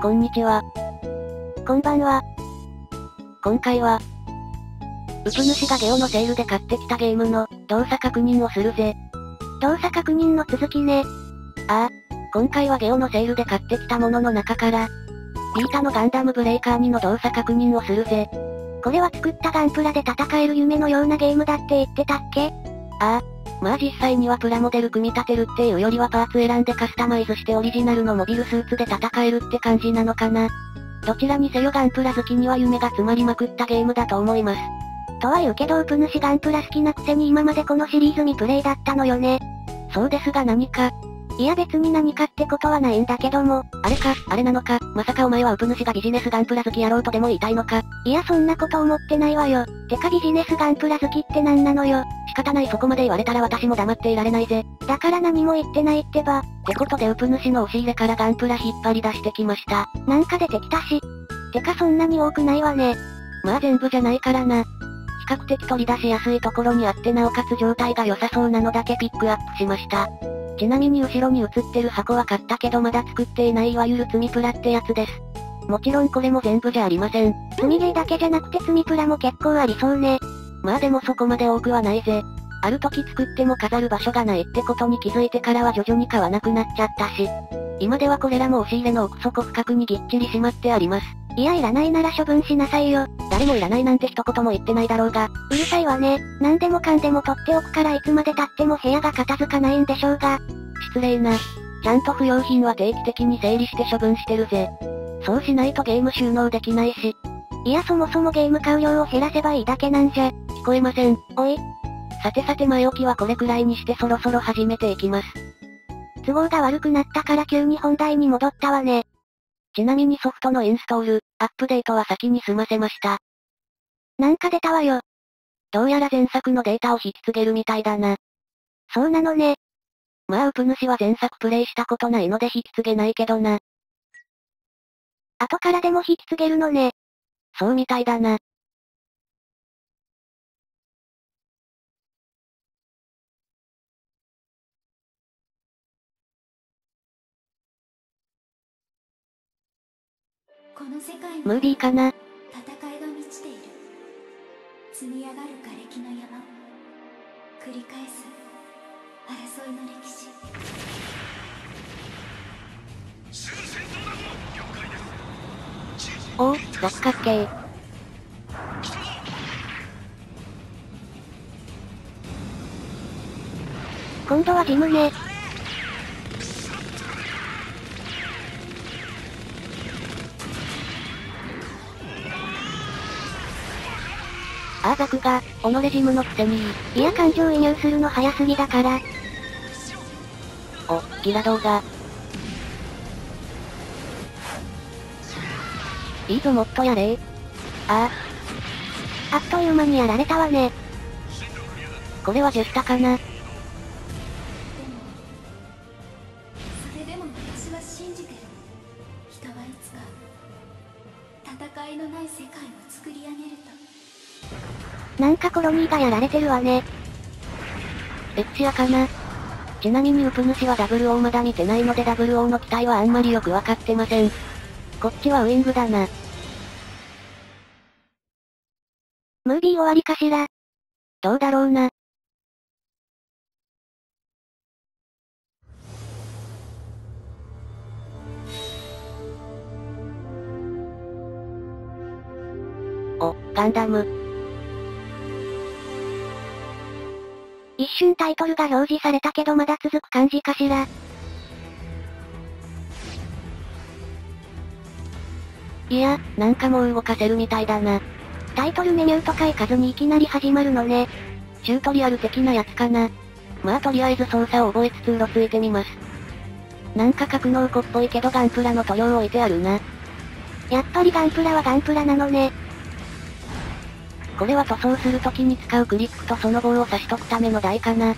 こんにちは。こんばんは。今回は、ウプ主がゲオのセールで買ってきたゲームの動作確認をするぜ。動作確認の続きね。ああ、今回はゲオのセールで買ってきたものの中から、ビータのガンダムブレイカー2の動作確認をするぜ。これは作ったガンプラで戦える夢のようなゲームだって言ってたっけ？ああ、まあ実際にはプラモデル組み立てるっていうよりはパーツ選んでカスタマイズしてオリジナルのモビルスーツで戦えるって感じなのかな。どちらにせよガンプラ好きには夢が詰まりまくったゲームだと思います。とは言うけどウプ主ガンプラ好きなくせに今までこのシリーズ未プレイだったのよね。そうですが何か。いや別に何かってことはないんだけども、あれなのか、まさかお前はウプ主がビジネスガンプラ好きやろうとでも言いたいのか。いやそんなこと思ってないわよ。てかビジネスガンプラ好きってなんなのよ。仕方ないそこまで言われたら私も黙っていられないぜ。だから何も言ってないってば。ってことでウプ主の押し入れからガンプラ引っ張り出してきました。なんか出てきたし。てかそんなに多くないわね。まあ全部じゃないからな。比較的取り出しやすいところにあってなおかつ状態が良さそうなのだけピックアップしました。ちなみに後ろに映ってる箱は買ったけどまだ作っていないいわゆる積みプラってやつです。もちろんこれも全部じゃありません。積みゲーだけじゃなくて積みプラも結構ありそうね。まあでもそこまで多くはないぜ。ある時作っても飾る場所がないってことに気づいてからは徐々に買わなくなっちゃったし。今ではこれらも押し入れの奥底深くにぎっちりしまってあります。いやいらないなら処分しなさいよ。誰もいらないなんて一言も言ってないだろうが。うるさいわね。何でもかんでも取っておくからいつまで経っても部屋が片付かないんでしょうが。失礼な。ちゃんと不要品は定期的に整理して処分してるぜ。そうしないとゲーム収納できないし。いやそもそもゲーム買う量を減らせばいいだけなんじゃ。聞こえません。おい。さてさて前置きはこれくらいにしてそろそろ始めていきます。都合が悪くなったから急に本題に戻ったわね。ちなみにソフトのインストール、アップデートは先に済ませました。なんか出たわよ。どうやら前作のデータを引き継げるみたいだな。そうなのね。まあウプ主は前作プレイしたことないので引き継げないけどな。後からでも引き継げるのね。そうみたいだな。ムービーかな。戦いが満ちている。積み上がる瓦礫の山。繰り返す争いの歴史。おお、六角形。今度はジムね。ああザクが、己ジムのくせに。いや感情移入するの早すぎだから。お、ギラ動画。いいぞもっとやれ。ああ。あっという間にやられたわね。これはジェスタかな。なんかコロニーがやられてるわね。エクシアかな。ちなみにウプ主は00まだ見てないので00の機体はあんまりよくわかってません。こっちはウイングだな。ムービー終わりかしら。どうだろうな。お、ガンダム。一瞬タイトルが表示されたけどまだ続く感じかしら。いや、なんかもう動かせるみたいだな。タイトルメニューとか行かずにいきなり始まるのね。チュートリアル的なやつかな。まあとりあえず操作を覚えつつうろついてみます。なんか格納庫っぽいけどガンプラの塗料置いてあるな。やっぱりガンプラはガンプラなのね。これは塗装するときに使うクリップとその棒を差しとくための台かな。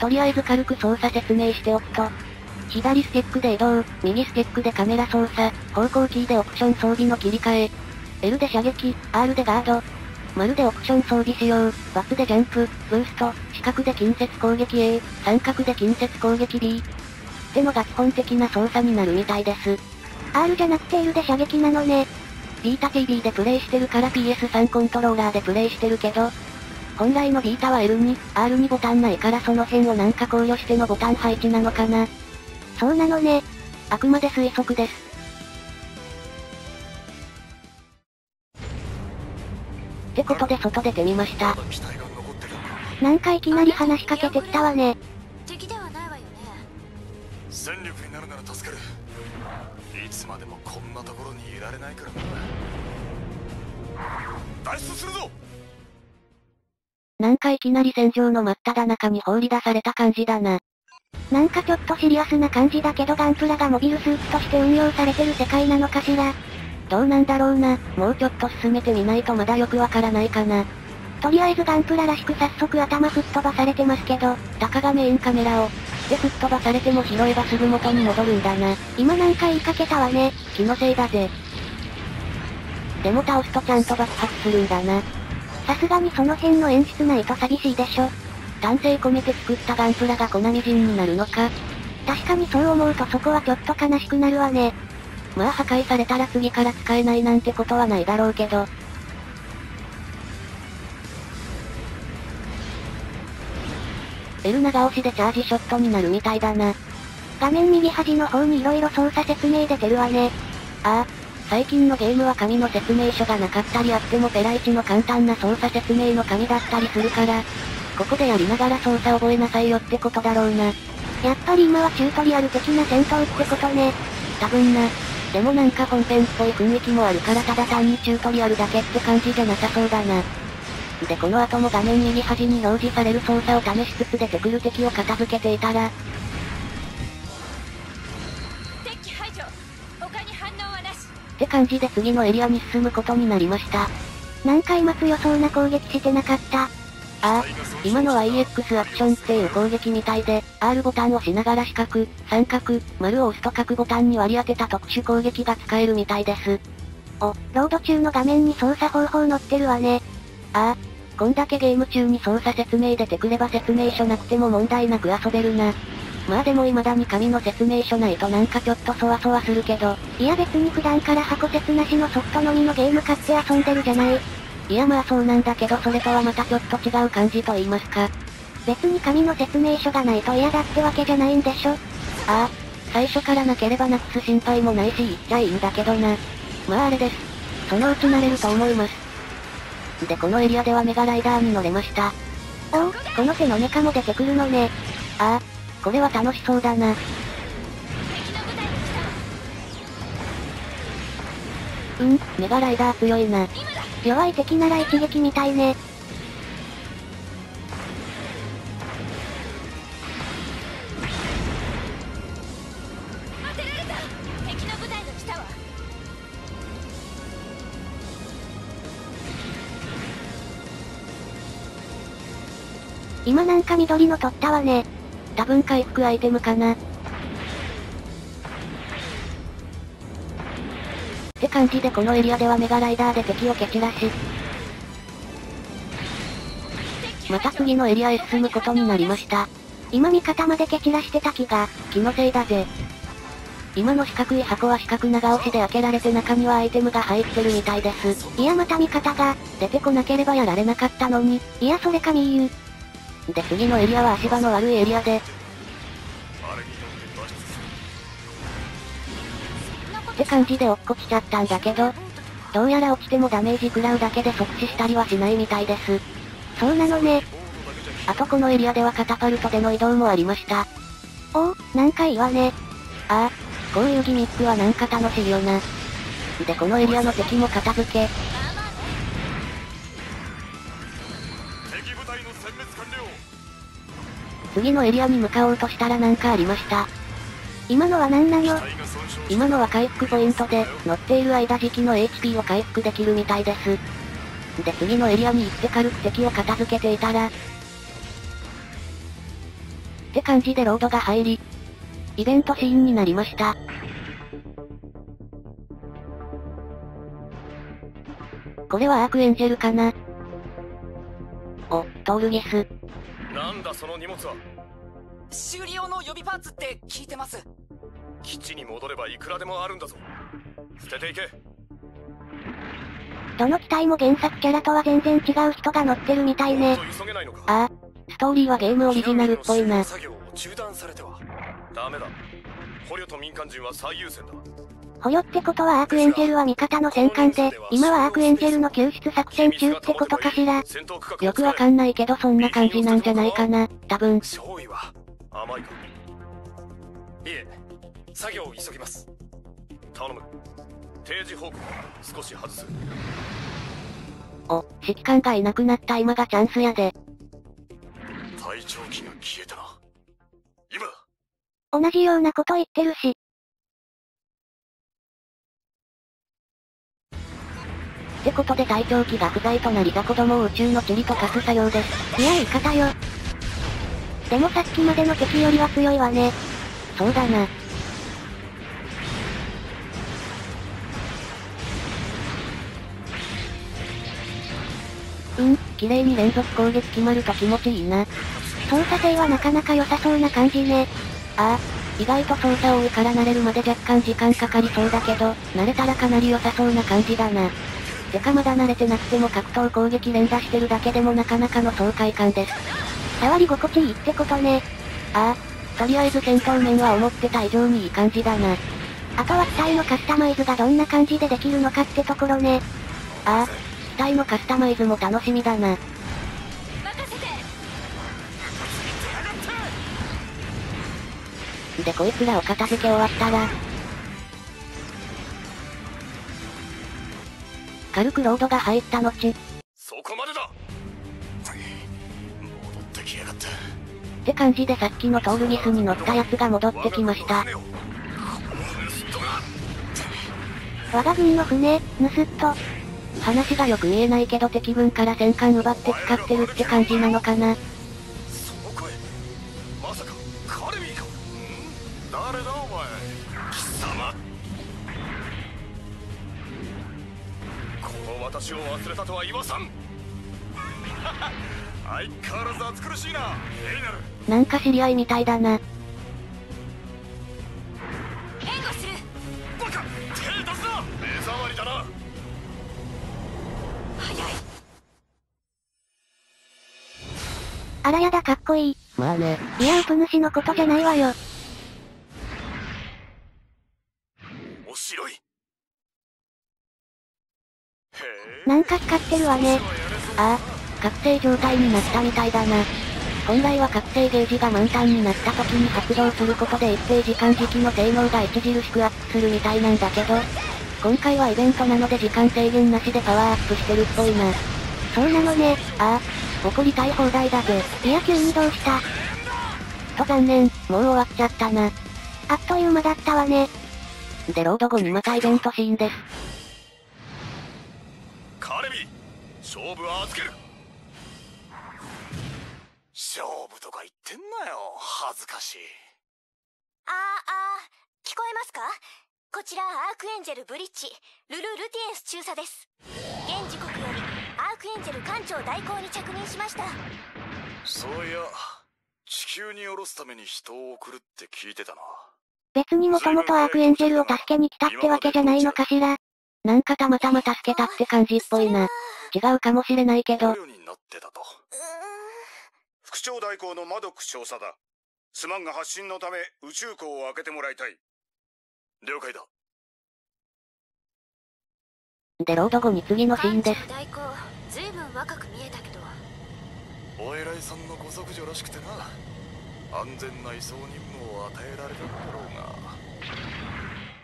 とりあえず軽く操作説明しておくと、左スティックで移動、右スティックでカメラ操作、方向キーでオプション装備の切り替え、L で射撃、R でガード、丸でオプション装備使用、バツでジャンプ、ブースト、四角で近接攻撃 A、三角で近接攻撃 B ってのが基本的な操作になるみたいです。R じゃなくて L で射撃なのね。ビータ TV でプレイしてるから PS3 コントローラーでプレイしてるけど、本来のビータは L に、R にボタンないからその辺をなんか考慮してのボタン配置なのかな。そうなのね。あくまで推測です。ってことで外出てみました。なんかいきなり話しかけてきたわね。敵ではないわよね。戦力になるなら助かる。いつまでもこんなところにいられないからな。脱出するぞ。なんかいきなり戦場の真っ只中に放り出された感じだな。なんかちょっとシリアスな感じだけどガンプラがモビルスーツとして運用されてる世界なのかしら。どうなんだろうな。もうちょっと進めてみないとまだよくわからないかな。とりあえずガンプラらしく早速頭吹っ飛ばされてますけど、たかがメインカメラを。で吹っ飛ばされても拾えばすぐ元に戻るんだな。今なんか言いかけたわね。気のせいだぜ。でも倒すとちゃんと爆発するんだな。さすがにその辺の演出ないと寂しいでしょ。丹精込めて作ったガンプラが粉みじんになるのか。確かにそう思うとそこはちょっと悲しくなるわね。まあ破壊されたら次から使えないなんてことはないだろうけど。L 長押しでチャージショットになるみたいだな。画面右端の方に色々操作説明出てるわね。ああ。最近のゲームは紙の説明書がなかったりあってもペライチの簡単な操作説明の紙だったりするから、ここでやりながら操作覚えなさいよってことだろうな。やっぱり今はチュートリアル的な戦闘ってことね。多分な。でもなんか本編っぽい雰囲気もあるからただ単にチュートリアルだけって感じじゃなさそうだな。でこの後も画面右端に表示される操作を試しつつ出てくる敵を片付けていたら、って感じで次のエリアに進むことになりました。なんか今強そうな攻撃してなかった。ああ、今の YX アクションっていう攻撃みたいで、R ボタンを押しながら四角、三角、丸を押すと各ボタンに割り当てた特殊攻撃が使えるみたいです。お、ロード中の画面に操作方法載ってるわね。ああ、こんだけゲーム中に操作説明出てくれば説明書なくても問題なく遊べるな。まあでも未だに紙の説明書ないとなんかちょっとそわそわするけど。いや別に普段から箱説なしのソフトのみのゲーム買って遊んでるじゃない。いやまあそうなんだけどそれとはまたちょっと違う感じと言いますか。別に紙の説明書がないと嫌だってわけじゃないんでしょ。ああ、最初からなければなくす心配もないし言っちゃいいんだけどな。まああれです。そのうち慣れると思います。でこのエリアではメガライダーに乗れました。おお、この手のメカも出てくるのね。ああ。これは楽しそうだな。うん、メガライダー強いな。弱い敵なら一撃みたいね。今なんか緑の取ったわね。多分回復アイテムかな。って感じでこのエリアではメガライダーで敵を蹴散らし、また次のエリアへ進むことになりました。今味方まで蹴散らしてた気が、気のせいだぜ。今の四角い箱は四角長押しで開けられて中にはアイテムが入ってるみたいです。いやまた味方が、出てこなければやられなかったのに、いやそれかみゆ。で次のエリアは足場の悪いエリアでって感じで落っこちちゃったんだけど、どうやら落ちてもダメージ食らうだけで即死したりはしないみたいです。そうなのね。あとこのエリアではカタパルトでの移動もありました。おお、なんかいいわね。ああ、こういうギミックはなんか楽しいよな。でこのエリアの敵も片付け、次のエリアに向かおうとしたらなんかありました。今のは何なの？今のは回復ポイントで、乗っている間時期の HP を回復できるみたいです。で次のエリアに行って軽く敵を片付けていたら、って感じでロードが入り、イベントシーンになりました。これはアークエンジェルかな？お、トールギス。なんだその荷物は。修理用の予備パーツって聞いてます。基地に戻ればいくらでもあるんだぞ。捨てていけ。どの機体も原作キャラとは全然違う人が乗ってるみたいね。ああ、ストーリーはゲームオリジナルっぽいな。捕虜と民間人は最優先だ。捕虜ってことはアークエンジェルは味方の戦艦で、今はアークエンジェルの救出作戦中ってことかしら。よくわかんないけどそんな感じなんじゃないかな、多分。少尉は甘いか。いえ、作業を急ぎます。頼む。定時報告少し外す。お、指揮官がいなくなった今がチャンスやで。隊長機が消えたな。今だ。同じようなこと言ってるし。ってことで隊長機が不在となりが子供を宇宙の塵と化す作用です。いや言い方よ。でもさっきまでの敵よりは強いわね。そうだな。うん、綺麗に連続攻撃決まると気持ちいいな。操作性はなかなか良さそうな感じね。ああ、意外と操作多いから慣れるまで若干時間かかりそうだけど、慣れたらかなり良さそうな感じだな。てかまだ慣れてなくても格闘攻撃連打してるだけでもなかなかの爽快感です。触り心地いいってことね。ああ、とりあえず戦闘面は思ってた以上にいい感じだな。あとは機体のカスタマイズがどんな感じでできるのかってところね。ああ、機体のカスタマイズも楽しみだな。でこいつらを片付け終わったら軽くロードが入った後、そこまでだ戻ってきやがったって感じで、さっきのトールミスに乗ったやつが戻ってきました。我が軍の船盗っと話がよく言えないけど、敵軍から戦艦奪って使ってるって感じなのかな。私を忘れたとは言わさん。相変わらず暑苦しいな、レイナル。なんか知り合いみたいだな。援護する。バカ、手出すな。目障りだな。早い。あらやだ、かっこいい。まあね。いや、ウプ主のことじゃないわよ。面白い。なんか光ってるわね。ああ、覚醒状態になったみたいだな。本来は覚醒ゲージが満タンになった時に発動することで一定時間時期の性能が著しくアップするみたいなんだけど、今回はイベントなので時間制限なしでパワーアップしてるっぽいな。そうなのね。ああ、怒りたい放題だぜ。いや急にどうしたと残念、もう終わっちゃったな。あっという間だったわね。でロード後にまたイベントシーンです。カレビー、勝負は預ける。勝負とか言ってんなよ、恥ずかしい。聞こえますか？こちらアークエンジェルブリッジルル・ルティエンス中佐です。現時刻よりアークエンジェル艦長代行に着任しました。そういや、地球に降ろすために人を送るって聞いてたな。別にもともとアークエンジェルを助けに来たってわけじゃないのかしら。なんかたまたま助けたって感じっぽいな。違うかもしれないけど。副長代行のマドック少佐だ。スマンが発進のため宇宙港を開けてもらいたい。了解だ。でロード後に次のシーンです。ずいぶん若く見えたけど。お偉いさんのご息女らしくてな。安全な移送任務を与えられたんだろう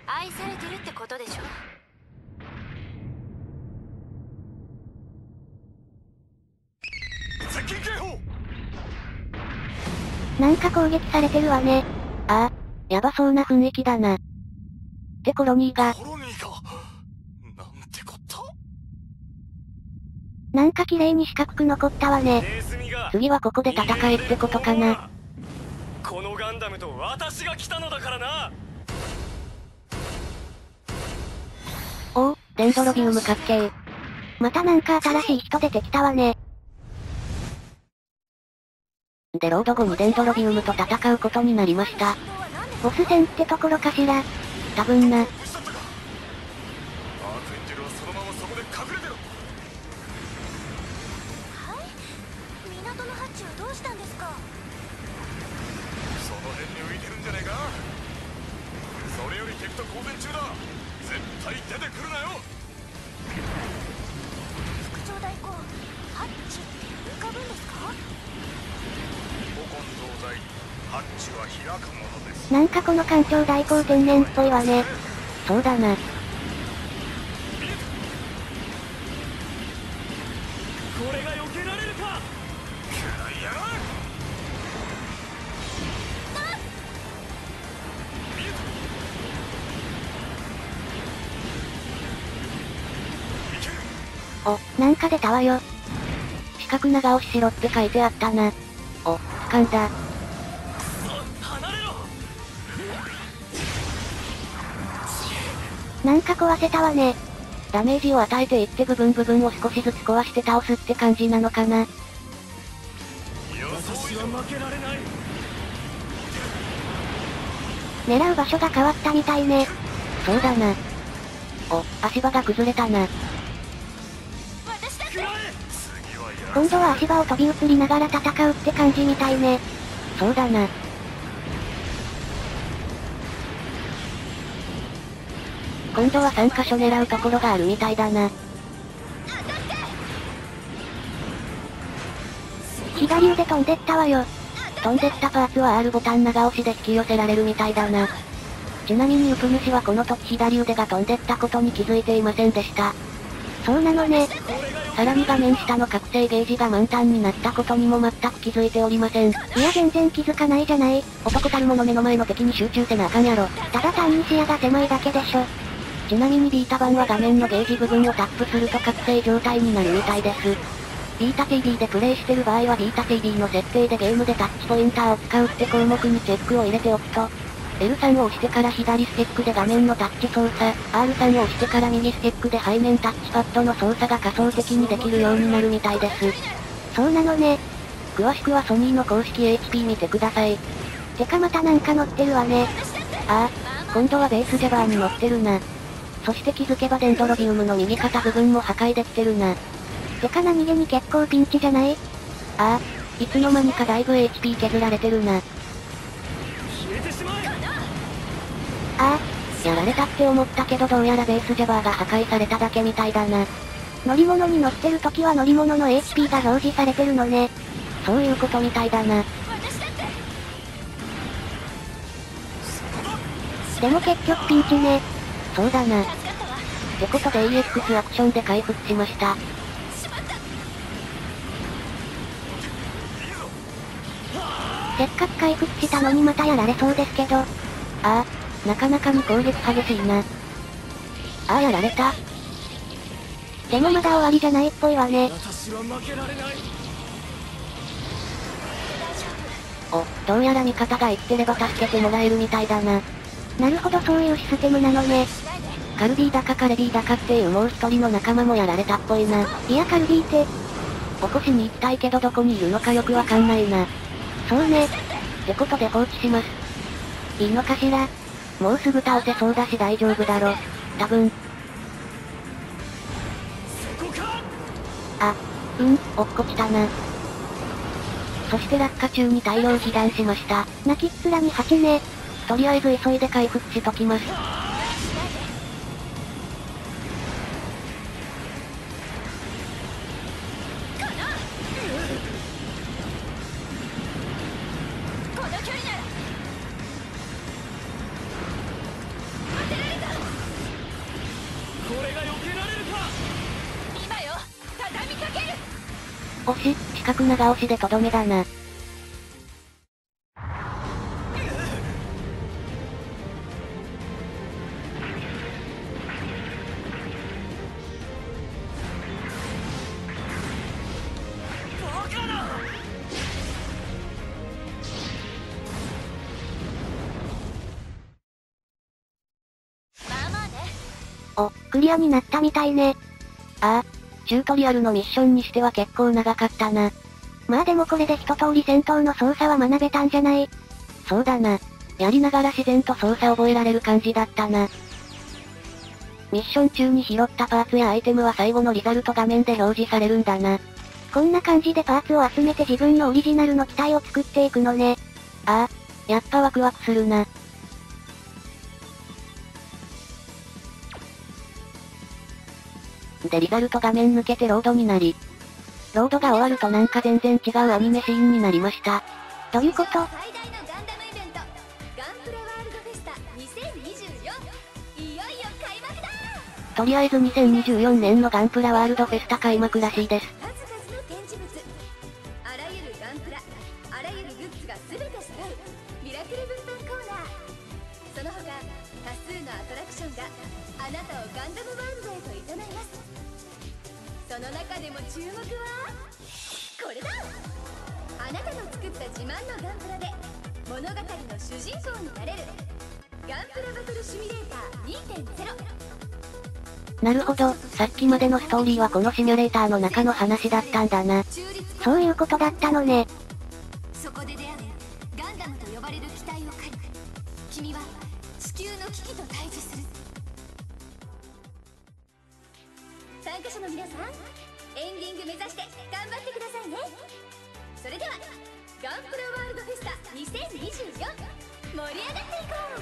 が。愛されてるってことでしょ。なんか攻撃されてるわね。ああ、やばそうな雰囲気だな。ってコロニーが。コロニーか。なんてこと。なんか綺麗に四角く残ったわね。次はここで戦えってことかな。このガンダムと私が来たのだからな。おお、デンドロビウムかっけえ。またなんか新しい人出てきたわね。でロード後にデンドロビウムと戦うことになりました。ボス戦ってところかしら。多分な。隠れてろ。はい、港のハッチはどうしたんですか。その辺に浮いてるんじゃねえか。それより敵と交戦中だ。絶対出てくるなよ。副長代行、ハッチって浮かぶんですか。古今東西、ハッチは開くものです。なんかこの艦長代行天然っぽいわね。そうだな。お、なんか出たわよ。四角長押ししろって書いてあったな。お、掴んだ。なんか壊せたわね。ダメージを与えていって部分部分を少しずつ壊して倒すって感じなのかな。私は負けられない。狙う場所が変わったみたいね。そうだな。お、足場が崩れたな。今度は足場を飛び移りながら戦うって感じみたいね。そうだな。今度は3カ所狙うところがあるみたいだな。左腕飛んでったわよ。飛んでったパーツは R ボタン長押しで引き寄せられるみたいだな。ちなみにウプ主はこの時左腕が飛んでったことに気づいていませんでした。そうなのね。さらに画面下の覚醒ゲージが満タンになったことにも全く気づいておりません。いや全然気づかないじゃない。男たるもの目の前の敵に集中せなあかんやろ。ただ単に視野が狭いだけでしょ。ちなみにビータ版は画面のゲージ部分をタップすると覚醒状態になるみたいです。ビータ TV でプレイしてる場合はビータ TV の設定でゲームでタッチポインターを使うって項目にチェックを入れておくと、L3 を押してから左スティックで画面のタッチ操作、R3 を押してから右スティックで背面タッチパッドの操作が仮想的にできるようになるみたいです。そうなのね。詳しくはソニーの公式 HP 見てください。てかまたなんか乗ってるわね。ああ、今度はベースジャバーに乗ってるな。そして気づけばデンドロビウムの右肩部分も破壊できてるな。てか何気に結構ピンチじゃない？ああ、いつの間にかだいぶ HP 削られてるな。ああ、やられたって思ったけどどうやらベースジャバーが破壊されただけみたいだな。乗り物に乗ってる時は乗り物の HP が表示されてるのね。そういうことみたいだな。でも結局ピンチね。そうだな。ってことで EX アクションで回復しました。せっかく回復したのにまたやられそうですけど。ああ、なかなかに攻撃激しいな。ああやられた。でもまだ終わりじゃないっぽいわね。お、どうやら味方が生きてれば助けてもらえるみたいだな。なるほどそういうシステムなのね。カルビーだかカレビーだかっていうもう一人の仲間もやられたっぽいな。いやカルビーって、起こしに行きたいけどどこにいるのかよくわかんないな。そうね。ってことで放置します。いいのかしら？もうすぐ倒せそうだし大丈夫だろ。多分。あ、うん、落っこちたな。そして落下中に大量被弾しました。泣きっ面に蜂ね。とりあえず急いで回復しときます。押し、四角長押しでとどめだな。お、クリアになったみたいね。ああ。チュートリアルのミッションにしては結構長かったな。まあでもこれで一通り戦闘の操作は学べたんじゃない？そうだな。やりながら自然と操作覚えられる感じだったな。ミッション中に拾ったパーツやアイテムは最後のリザルト画面で表示されるんだな。こんな感じでパーツを集めて自分のオリジナルの機体を作っていくのね。ああ、やっぱワクワクするな。でリザルト画面抜けてロードになり、ロードが終わるとなんか全然違うアニメシーンになりました。どういうこと？とりあえず2024年のガンプラワールドフェスタ開幕らしいです。その中でも注目はこれだ。あなたの作った自慢のガンプラで物語の主人公になれるガンプラバトルシミュレーター 2.0。なるほど、さっきまでのストーリーはこのシミュレーターの中の話だったんだな。そういうことだったのね。そこで出会うガンダムと呼ばれる機体を借り、君は地球の危機と対峙する。参加者の皆さん、エンディング目指して頑張ってくださいね。それではガンプラワールドフェスタ2024、盛り上がっていこう。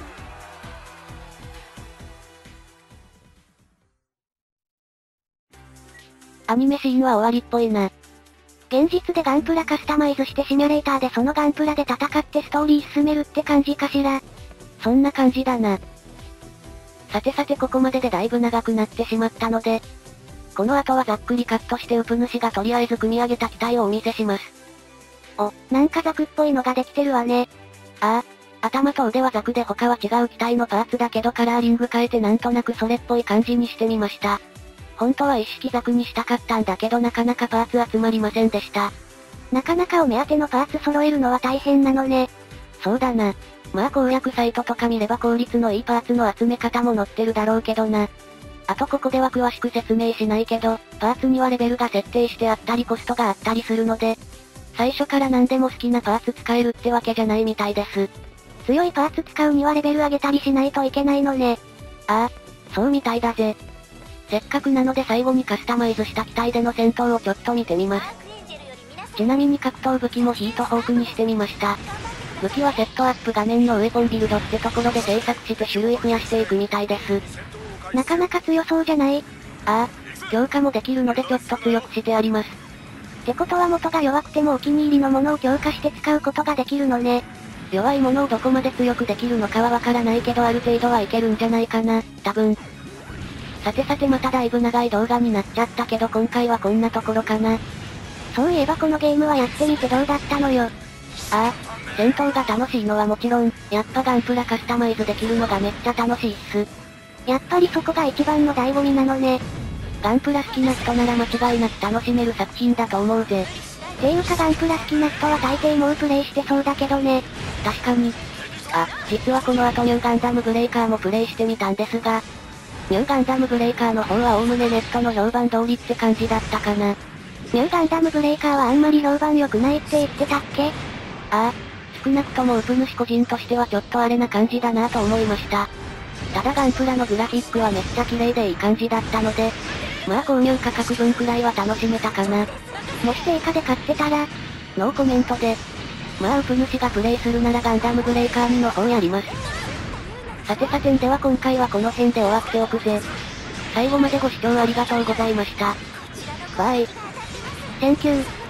アニメシーンは終わりっぽいな。現実でガンプラカスタマイズしてシミュレーターでそのガンプラで戦ってストーリー進めるって感じかしら。そんな感じだな。さてさてここまででだいぶ長くなってしまったので、この後はざっくりカットしてウプ主がとりあえず組み上げた機体をお見せします。お、なんかザクっぽいのができてるわね。ああ、頭と腕はザクで他は違う機体のパーツだけどカラーリング変えてなんとなくそれっぽい感じにしてみました。本当は一式ザクにしたかったんだけどなかなかパーツ集まりませんでした。なかなかお目当てのパーツ揃えるのは大変なのね。そうだな。まあ攻略サイトとか見れば効率のいいパーツの集め方も載ってるだろうけどな。あとここでは詳しく説明しないけど、パーツにはレベルが設定してあったりコストがあったりするので、最初から何でも好きなパーツ使えるってわけじゃないみたいです。強いパーツ使うにはレベル上げたりしないといけないのね。ああ、そうみたいだぜ。せっかくなので最後にカスタマイズした機体での戦闘をちょっと見てみます。ちなみに格闘武器もヒートホークにしてみました。武器はセットアップ画面のウェポンビルドってところで制作して種類増やしていくみたいです。なかなか強そうじゃない？ああ、強化もできるのでちょっと強くしてあります。ってことは元が弱くてもお気に入りのものを強化して使うことができるのね。弱いものをどこまで強くできるのかはわからないけどある程度はいけるんじゃないかな、多分。さてさてまただいぶ長い動画になっちゃったけど今回はこんなところかな。そういえばこのゲームはやってみてどうだったのよ。ああ、戦闘が楽しいのはもちろん、やっぱガンプラカスタマイズできるのがめっちゃ楽しいっす。やっぱりそこが一番の醍醐味なのね。ガンプラ好きな人なら間違いなく楽しめる作品だと思うぜ。ていうかガンプラ好きな人は大抵もうプレイしてそうだけどね。確かに。あ、実はこの後ニューガンダムブレイカーもプレイしてみたんですが、ニューガンダムブレイカーの方はおおむねネットの評判通りって感じだったかな。ニューガンダムブレイカーはあんまり評判良くないって言ってたっけ？ああ、少なくともウプ主個人としてはちょっとあれな感じだなぁと思いました。ただガンプラのグラフィックはめっちゃ綺麗でいい感じだったので、まあ購入価格分くらいは楽しめたかな。もし定価で買ってたら、ノーコメントで。まあウプ主がプレイするならガンダムブレイカー2の方やります。さてさてんでは今回はこの辺で終わっておくぜ。最後までご視聴ありがとうございました。バイ。センキュー。